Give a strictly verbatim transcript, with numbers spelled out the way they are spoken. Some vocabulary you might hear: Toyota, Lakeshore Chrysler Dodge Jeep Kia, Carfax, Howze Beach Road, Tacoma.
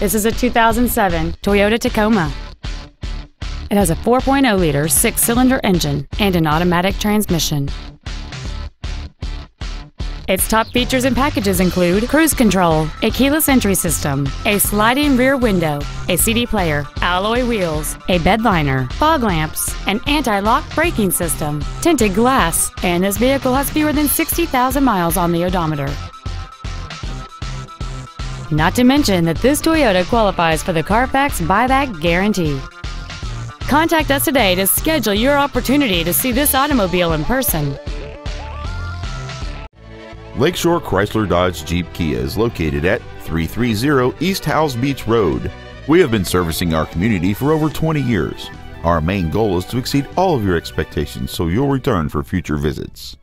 This is a two thousand seven Toyota Tacoma. It has a four point oh liter six-cylinder engine and an automatic transmission. Its top features and packages include cruise control, a keyless entry system, a sliding rear window, a C D player, alloy wheels, a bed liner, fog lamps, an anti-lock braking system, tinted glass, and this vehicle has fewer than sixty thousand miles on the odometer. Not to mention that this Toyota qualifies for the Carfax buyback guarantee. Contact us today to schedule your opportunity to see this automobile in person. Lakeshore Chrysler Dodge Jeep Kia is located at three thirty East Howes Beach Road. We have been servicing our community for over twenty years. Our main goal is to exceed all of your expectations so you'll return for future visits.